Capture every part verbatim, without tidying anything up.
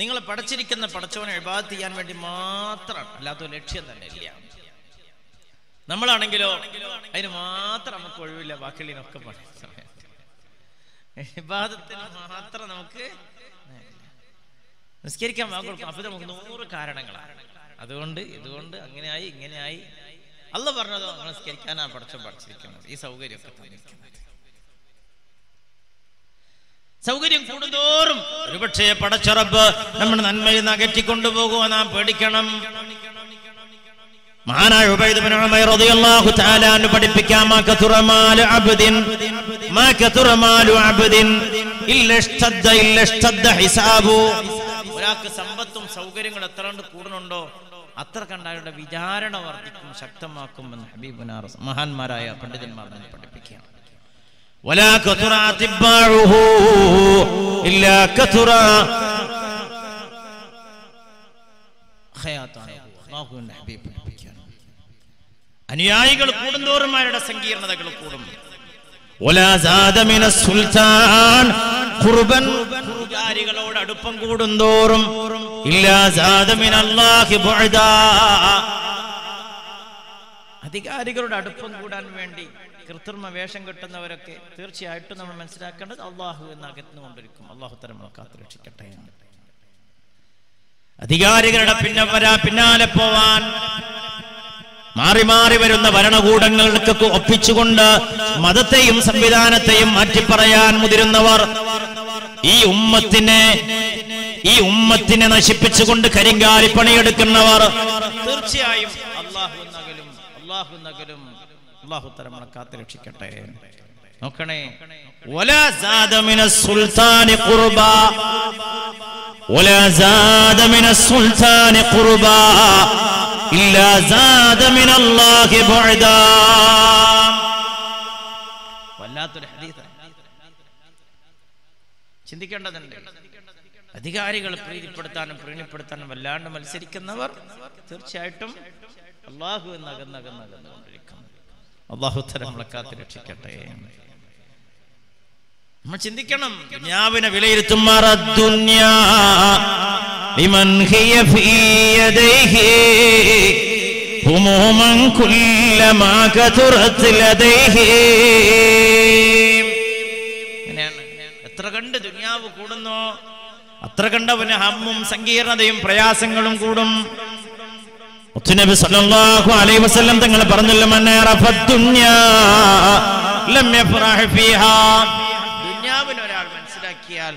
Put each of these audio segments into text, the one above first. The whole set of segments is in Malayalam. നിങ്ങളെ പഠിച്ചിരിക്കുന്ന പഠിച്ചവനെ ഇബാദത്ത് ചെയ്യാൻ വേണ്ടി മാത്രം അല്ലാത്ത ലക്ഷ്യം തന്നെ ഇല്ല. നമ്മളാണെങ്കിലോ അതിന് മാത്രം നമുക്ക് ഒഴിവില്ല, ബാക്കിയുള്ളതിനൊക്കെ ഇബാദത്തിന് മാത്രം നമുക്ക് നിസ്കരിക്കാൻ വാങ്ങും. അപ്പൊ നമുക്ക് നൂറ് കാരണങ്ങളാണ്, അതുകൊണ്ട് ഇതുകൊണ്ട് അങ്ങനെയായി ഇങ്ങനെയായി. അല്ല പറഞ്ഞതോ നിസ്കരിക്കാനാ പഠിച്ചോ പഠിച്ചിരിക്കുന്നത്, ഈ സൗകര്യമൊക്കെ തന്നിരിക്കുന്നത്. സൗകര്യം കൂടുന്തോറും ഒരുപക്ഷേ പടച്ച റബ്ബ് നമ്മുടെ നന്മയിൽ അകറ്റി കൊണ്ടുപോകുവാൻ നാം പേടിക്കണം. മഹാനായ ഉബൈദ് ഇബ്നു ഉമൈർ റളിയല്ലാഹു തആല അൻഹു പഠിപ്പിക്കാം, മാ കതുറമാലു അബ്ദിൻ മാ കതുറമാലു അബ്ദിൻ ഇല്ല ഇസ്തദ്ദ ഇല്ല ഇസ്തദ്ദ ഹിസാബു. ഒരാൾക്ക് സമ്പത്തും സൗകര്യങ്ങളും എത്ര കണ്ട് കൂടുന്നുണ്ടോ അത്ര കണ്ടയാളുടെ വിചാരണ വർദ്ധിക്കും, ശക്തമാക്കും എന്ന് ഹബീബുനാ റസൂൽ മഹാന്മാരായ പണ്ഡിതന്മാർ നമ്മെ പഠിപ്പിക്കുകയാണ്. ولا كثر اتباعه الا كثر خياطه الله النبي പഠിപ്പിക്കാൻ. അനുയായികൾ കൂടുന്തോറും അവരുടെ സങ്കീർണതകൾ കൂടും. ولا زاد من السلطان قربا ഖുർബാനികളോട് അടുപ്പം കൂടുന്തോറും الا زاد من الله بعدا അധികാരികളുടെ അടുപ്പം കൂടാൻ വേണ്ടി കൃത്രിമ വേഷം കെട്ടുന്നവരൊക്കെ തീർച്ചയായിട്ടും നമ്മൾ മനസ്സിലാക്കേണ്ടത് അള്ളാഹു എന്ന് അകത്തുകൊണ്ടിരിക്കും. അള്ളാഹു തആല നമ്മളെ കാത്തുരക്ഷിക്കട്ടെ. അധികാരികളുടെ പിന്നെ വരാ പിന്നാലെ പോവാൻ മാറി മാറി വരുന്ന ഭരണകൂടങ്ങൾക്ക് ഒപ്പിച്ചുകൊണ്ട് മതത്തെയും സംവിധാനത്തെയും മാറ്റിപ്പറയാൻ മുതിരുന്നവർ ഈ ഉമ്മത്തിനെ ഈ ഉമ്മത്തിനെ നശിപ്പിച്ചുകൊണ്ട് കരിങ്കാലി പണിയെടുക്കുന്നവർ തീർച്ചയായും അള്ളാഹു എന്നകലും അള്ളാഹു എന്നകലും. അല്ലാഹു തആല നമ്മളെ കാത്തുരക്ഷിക്കട്ടെ. നോക്കണേ, വലാ സാദ മിനസ് സുൽത്താനി ഖുർബാ വലാ സാദ മിനസ് സുൽത്താനി ഖുർബാ ഇല്ലാ സാദ മിനല്ലാഹി ബഅദാ. വല്ലാത്തൊരു ഹദീസാണ്, ചിന്തിക്കേണ്ടതുണ്ട്. അധികാരികളെ പ്രീതിപ്പെടുത്താനും പ്രീണിപ്പെടുത്താനും വല്ലാണ്ട് മത്സരിക്കുന്നവർ തീർച്ചയായിട്ടും അല്ലാഹു എന്നകന്നകന്നകന്നുകൊണ്ടിരിക്കും. അല്ലാഹു തആല നമ്മളെ കാത്തുരക്ഷിക്കട്ടെ. നമ്മൾ ചിന്തിക്കണം, ദുനിയാവിനെ വിലയിരുത്തുമാർ അദ്ദുനിയാ ബിമൻ ഹിയ ഫീ യദൈഹി ഹുമൂമൻ കുല്ലമാ കതുറത് ലദൈഹി. അങ്ങനെയാണ്, എത്ര കണ്ട് ദുനിയാവ് കൂടുന്നോ അത്ര കണ്ടവന് ഹമ്മും സങ്കീർണതയും പ്രയാസങ്ങളും കൂടും. നബി സല്ലല്ലാഹു അലൈഹി വസല്ലം തങ്ങൾ പറഞ്ഞല്ലോ, ദുനിയാവിനൊരാൾ മനസ്സിലാക്കിയാൽ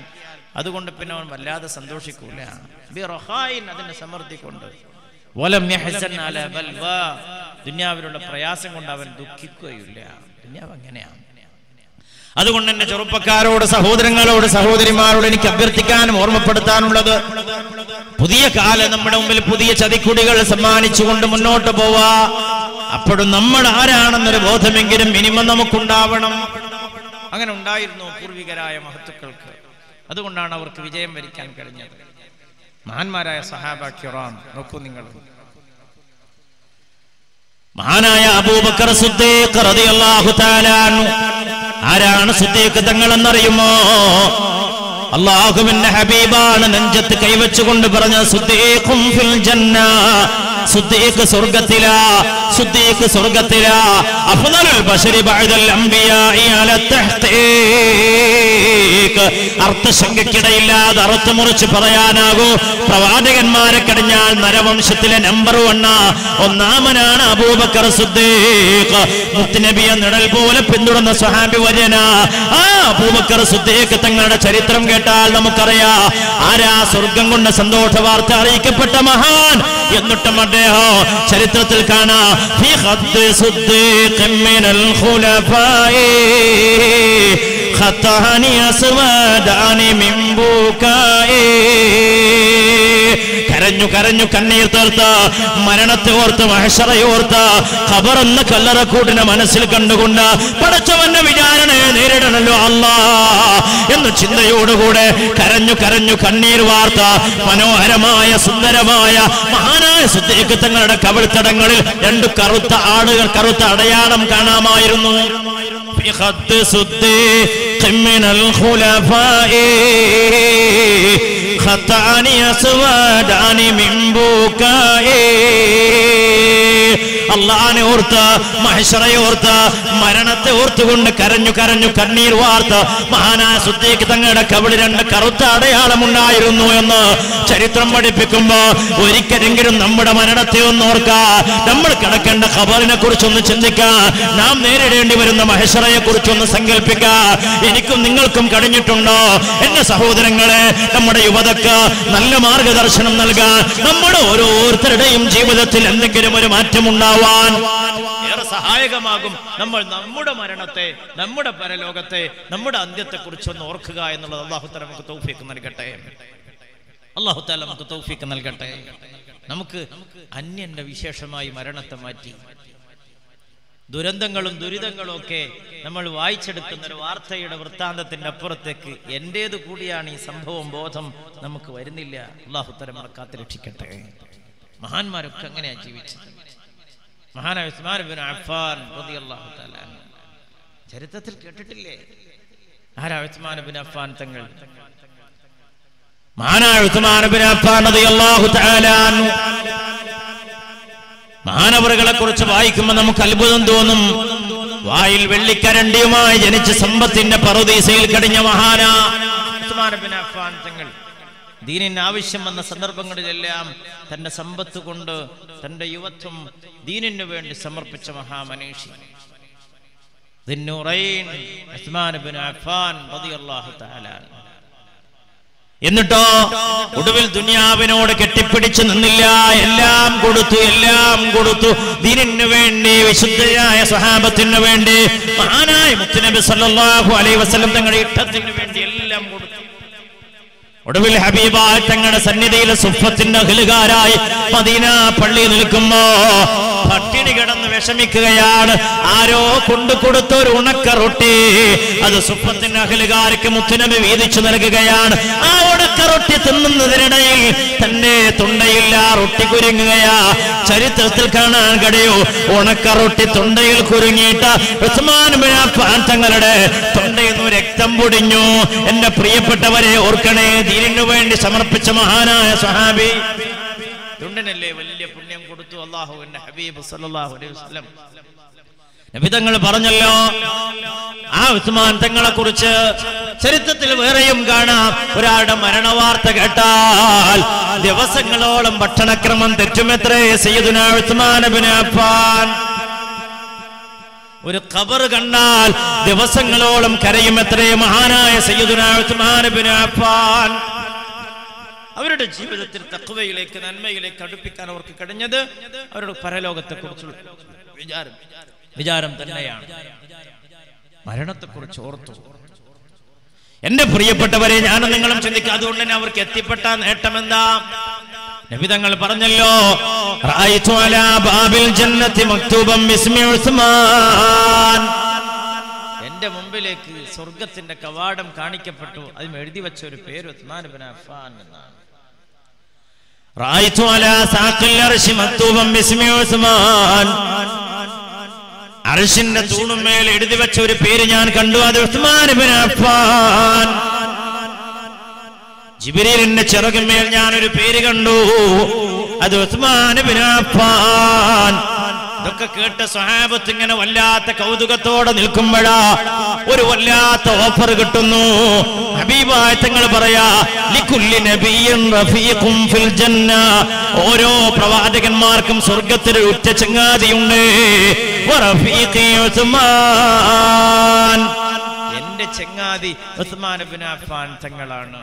അതുകൊണ്ട് പിന്നെ അവൻ വല്ലാതെ സന്തോഷിക്കൂല, അതിന്റെ സമൃദ്ധി കൊണ്ട്. ദുനിയാവിലുള്ള പ്രയാസം കൊണ്ട് അവൻ ദുഃഖിക്കുകയില്ല. ദുനിയാവ് അങ്ങനെയാണ്. അതുകൊണ്ട് എന്റെ ചെറുപ്പക്കാരോട്, സഹോദരങ്ങളോട്, സഹോദരിമാരോട് എനിക്ക് അഭ്യർത്ഥിക്കാനും ഓർമ്മപ്പെടുത്താനുള്ളത്, പുതിയ കാലം നമ്മുടെ മുമ്പിൽ പുതിയ ചതിക്കുടികൾ സമ്മാനിച്ചുകൊണ്ട് മുന്നോട്ട് പോവാ. അപ്പോഴും നമ്മൾ ആരാണെന്നൊരു ബോധമെങ്കിലും മിനിമം നമുക്കുണ്ടാവണം. അങ്ങനെ ഉണ്ടായിരുന്നു പൂർവികരായ മഹത്തുക്കൾക്ക്. അതുകൊണ്ടാണ് അവർക്ക് വിജയം വരിക്കാൻ കഴിഞ്ഞത്. മഹാന്മാരായ സഹാബാ കിറാം, നോക്കൂ നിങ്ങൾ, മഹാനായ അബൂബക്കർ സിദ്ദീഖ് റളിയല്ലാഹു തആല അൻഹു. ആരാണ് സിദ്ദീഖ് തങ്ങളെന്നറിയുമോ? അല്ലാഹുവിന്റെ ഹബീബാണ് നെഞ്ചത്ത് കൈവച്ചുകൊണ്ട് പറഞ്ഞ സിദ്ദീഖും ഫിൽ ജന്ന, സിദ്ദീഖ് സ്വർഗ്ഗത്തിലാ, സിദ്ദീഖ് സ്വർഗ്ഗത്തിലാ, അഫ്ദലുൽ ബശരി ബഅദൽ അംബിയാഇ അല തഹ്ഖീഖ്. അർത്ഥശങ്കയ്ക്കിടയില്ലാതെ അർത്ഥ മുറിച്ച് പറയാനാകൂ, പ്രവാചകന്മാരെ കഴിഞ്ഞാൽ നരവംശത്തിലെ നമ്പർ വണ്ണ ഒന്നാമനാണ് അബൂബക്കർ സിദ്ദീഖ്. മുത്തുനബിയെ നിഴൽ പോലെ പിന്തുടർന്ന സ്വഹാബി വര്യനാ ആ അബൂബക്കർ സിദ്ദീഖ് തങ്ങളുടെ ചരിത്രം കേട്ടാൽ നമുക്കറിയാം ആരാ സ്വർഗം കൊണ്ട് സന്തോഷ വാർത്ത അറിയിക്കപ്പെട്ട മഹാൻ. എന്നിട്ടും അദ്ദേഹം ചരിത്രത്തിൽ കാണാം ഖതഹനി അസ്വദാനി മിൻ ബുകായി. കരഞ്ഞു കരഞ്ഞു കണ്ണീർ തീർത്ത് മരണത്തെ ഓർത്ത് മഹ്ശറയെ ഓർത്ത് ഖബർ എന്ന കല്ലറക്കൂട്ടിനെ മനസ്സിൽ കണ്ടുകൊണ്ട് പടച്ചവന്റെ വിചാരണയെ നേരിടണല്ലോ അല്ലാഹ് എന്ന ചിന്തയോടുകൂടെ കരഞ്ഞു കരഞ്ഞു കണ്ണീർ വാർത്ത മനോഹരമായ സുന്ദരമായ മഹാനായ സിദ്ദീഖ് തങ്ങളുടെ കബർത്തടങ്ങളിൽ രണ്ട് കറുത്ത ആടുകൾ കറുത്ത അടയാളം കാണാമായിരുന്നു خط صديق من الخلفاء خطاني أسوداني من بكائي അള്ളാനെ ഓർത്ത് മഹ്ശറയെ ഓർത്ത് മരണത്തെ ഓർത്തുകൊണ്ട് കരഞ്ഞു കരഞ്ഞു കണ്ണീർ വാർത്ത് മഹാനായ സിദ്ദീഖ് തങ്ങളുടെ കബളിൽ രണ്ട് കറുത്ത അടയാളം ഉണ്ടായിരുന്നു എന്ന് ചരിത്രം പഠിപ്പിക്കുമ്പോ ഒരിക്കലെങ്കിലും നമ്മുടെ മരണത്തെ ഒന്ന് ഓർക്കാ, നമ്മൾ കിടക്കേണ്ട ഖബറിനെ കുറിച്ചൊന്ന് ചിന്തിക്കാ, നാം നേരിടേണ്ടി വരുന്ന മഹ്ശറയെ കുറിച്ചൊന്ന് സങ്കല്പിക്കാ. എനിക്കും നിങ്ങൾക്കും കഴിഞ്ഞിട്ടുണ്ടോ എന്റെ സഹോദരങ്ങളെ നമ്മുടെ യുവതക്ക് നല്ല മാർഗദർശനം നൽകാൻ, നമ്മുടെ ഓരോരുത്തരുടെയും ജീവിതത്തിൽ എന്തെങ്കിലും ഒരു മാറ്റമുണ്ടാവും ഏറെ സഹായകമാകും നമ്മൾ നമ്മുടെ മരണത്തെ, നമ്മുടെ പരലോകത്തെ, നമ്മുടെ അന്ത്യത്തെ കുറിച്ചൊന്ന് ഓർക്കുക എന്നുള്ളത്. അല്ലാഹു തആല നമുക്ക് തൗഫീഖ് നൽകട്ടെ, അല്ലാഹു തആല നമുക്ക് തൗഫീഖ് നൽകട്ടെ. നമുക്ക് അന്യന്റെ വിശേഷമായി മരണത്തെ മാറ്റി ദുരന്തങ്ങളും ദുരിതങ്ങളും ഒക്കെ നമ്മൾ വായിച്ചെടുക്കുന്ന ഒരു വാർത്തയുടെ വൃത്താന്തത്തിന്റെ അപ്പുറത്തേക്ക് എന്റേത് കൂടിയാണ് ഈ സംഭവം ബോധം നമുക്ക് വരുന്നില്ല. അല്ലാഹു തആല നമ്മളെ കാത്ത് രക്ഷിക്കട്ടെ. മഹാന്മാരൊക്കെ അങ്ങനെയാണ് ജീവിച്ചത്. മഹാനായ ഉസ്മാൻ ഇബ്നു അഫ്ഫാൻ റളിയല്ലാഹു തആല ചരിത്രത്തിൽ കേട്ടിട്ടില്ലേ? ആരാ ഉസ്മാൻ ഇബ്നു അഫ്ഫാൻ തങ്ങൾ? മഹാനായ ഉസ്മാൻ ഇബ്നു അഫ്ഫാൻ റളിയല്ലാഹു തആല മഹാനവറുകളെ കുറിച്ച് വായിക്കുമ്പോൾ നമുക്ക് അത്ഭുതം തോന്നും. വായിൽ വെള്ളിക്കരണ്ടിയുമായി ജനിച്ച് സമ്പത്തിന്റെ പറുദീസയിൽ കഴിഞ്ഞ മഹാനാ ഉസ്മാൻ ഇബ്നു അഫ്ഫാൻ തങ്ങൾ ദീനിന് ആവശ്യം വന്ന സന്ദർഭങ്ങളിലെല്ലാം തന്റെ സമ്പത്ത് കൊണ്ട് തന്റെ യുവത്വം ദീനിനു വേണ്ടി സമർപ്പിച്ച മഹാമനീഷി. എന്നിട്ടോ ഒടുവിൽ ദുനിയാവിനോട് കെട്ടിപ്പിടിച്ചു നിന്നില്ല, എല്ലാം കൊടുത്തു, എല്ലാം കൊടുത്തു ദീനിനു വേണ്ടി, വിശുദ്ധയായ സ്വഹാബത്തിനു വേണ്ടി. മഹാനായ മുത്തുനബി സല്ലല്ലാഹു അലൈഹി വസല്ലം തങ്ങളുടെ ഇഷ്ടത്തിനു വേണ്ടി എല്ലാം കൊടുത്തു. ഒടുവിൽ ഹബീബായ തങ്ങളുടെ സന്നിധിയിൽ സുഫത്തിന്റെ അഖിലുകാരായി മദീന പള്ളി നിൽക്കുമ്പോ പട്ടിണി കിടന്ന് വിഷമിക്കുകയാണ്. ആരോ കൊണ്ടു കൊടുത്ത ഒരു ഉണക്ക റൊട്ടി അത് സുഫത്തിന്റെ അഖിലുകാർക്ക് മുത്തുനബി വീതിച്ചു നൽകുകയാണ്. ആ ഉണക്ക റൊട്ടി തിന്നുന്നതിനിടയിൽ തന്റെ തൊണ്ടയിൽ ആ റൊട്ടി കുരുങ്ങുകയാ. ചരിത്രത്തിൽ കാണാൻ കഴിയൂ, ഉണക്ക റൊട്ടി തൊണ്ടയിൽ കുരുങ്ങിയിട്ട് ഉസ്മാൻ ഇബ്നു അഫ്ഫാൻ തങ്ങളുടെ തൊണ്ടയിൽ നിന്ന് രക്തം പൊടിഞ്ഞു. എന്റെ പ്രിയപ്പെട്ടവരെ ഓർക്കണേ, ദീനിനു വേണ്ടി സമർപ്പിച്ച മഹാനായ സ്വഹാബി തൊണ്ടനല്ലേ വലിയ പുണ്യം കൊടുത്തു അല്ലാഹുവിന്റെ ഹബീബ് സല്ലല്ലാഹു അലൈഹി വസല്ലം. നബി തങ്ങൾ പറഞ്ഞല്ലോ ആ ഉസ്മാൻ തങ്ങളെ കുറിച്ച്. ചരിത്രത്തിൽ വേറെയും കാണാം, ഒരാളുടെ മരണവാർത്ത കേട്ടാൽ ദിവസങ്ങളോളം ഭക്ഷണക്രമം തെറ്റുമെത്രേ സയ്യിദുനാ ഉസ്മാൻ ഇബ്നു അഫ്ഫാൻ. ഒരു ഖബർ കണ്ടാൽ ദിവസങ്ങളോളം കരയുമെത്രേ മഹാനായ സയ്യിദുനാ ഉസ്മാൻ ഇബ്നു അഫ്ഫാൻ. അവരുടെ ജീവിതത്തിൽ തഖ്വയിലേക്ക് നന്മയിലേക്ക് അടുപ്പിക്കാൻ അവർക്ക് കഴിഞ്ഞത് അവരുടെ പരലോകത്തെക്കുറിച്ചുള്ള വിചാരം വിചാരം തന്നെയാണ്. മരണത്തെക്കുറിച്ച് ഓർത്തു. എന്റെ പ്രിയപ്പെട്ടവരെ, ഞാനും നിങ്ങളും ചിന്തിക്കുക. അതുകൊണ്ട് തന്നെ അവർക്ക് എത്തിപ്പെട്ട നേട്ടം എന്താ? നബി തങ്ങൾ പറഞ്ഞല്ലോ റഅയ്തു അലാ ബാബിൽ ജന്നത്തി മക്തൂബൻ ബിസ്മി ഉസ്മാൻ. എന്റെ മുമ്പിലേക്ക് സ്വർഗത്തിന്റെ കവാടം കാണിക്കപ്പെട്ടു, അതിൽ എഴുതി വെച്ച ഒരു പേര് ഉസ്മാൻ ഇബ്നു അഫ്ഫാൻ എന്നാണ്. റഅയ്തു അലാ സാഖിൽ അർശി മക്തൂബൻ ബിസ്മി ഉസ്മാൻ. അർശിന്റെ തൂണുമേൽ എഴുതി വെച്ച ഒരു പേര് ഞാൻ കണ്ടു, അത് ഉസ്മാൻ ഇബ്നു അഫ്ഫാൻ. ജിബ്രീലിന്റെ ചിറകിന്മേൽ ഞാനൊരു പേര് കണ്ടു, അത് ഉസ്മാൻ ഇബ്നു അഫ്ഫാൻ. ഇതൊക്കെ കേട്ട സ്വഹാബത്ത് ഇങ്ങനെ വല്ലാത്ത കൗതുകത്തോടെ നിൽക്കുമ്പോഴാ ഒരു വല്ലാത്ത ഓഫർ കിട്ടുന്നു. ഹബീബായ തങ്ങൾ പറയാ ലികുല്ലി നബിയ്യിൻ റഫീഖുൻ ഫിൽ ജന്ന. ഓരോ പ്രവാചകന്മാർക്കും സ്വർഗ്ഗത്തിൽ ഉറ്റ ചങ്ങാതിയുണ്ട്. വറഫീഖി ഉസ്മാൻ. എന്റെ ചങ്ങാതി ഉസ്മാൻ ഇബ്നു അഫ്ഫാൻ തങ്ങളാണ്.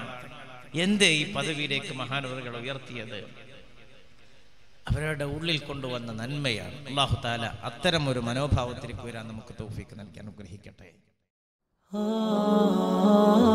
എന്ത് ഈ പദവിയിലേക്ക് മഹാനവറുകൾ ഉയർത്തിയത്? അവരുടെ ഉള്ളിൽ കൊണ്ടുവന്ന നന്മയാണ്. അല്ലാഹു തആല അത്തരം ഒരു മനോഭാവത്തിലേക്ക് വരാൻ നമുക്ക് തൗഫീഖ് നൽകി അനുഗ്രഹിക്കട്ടെ.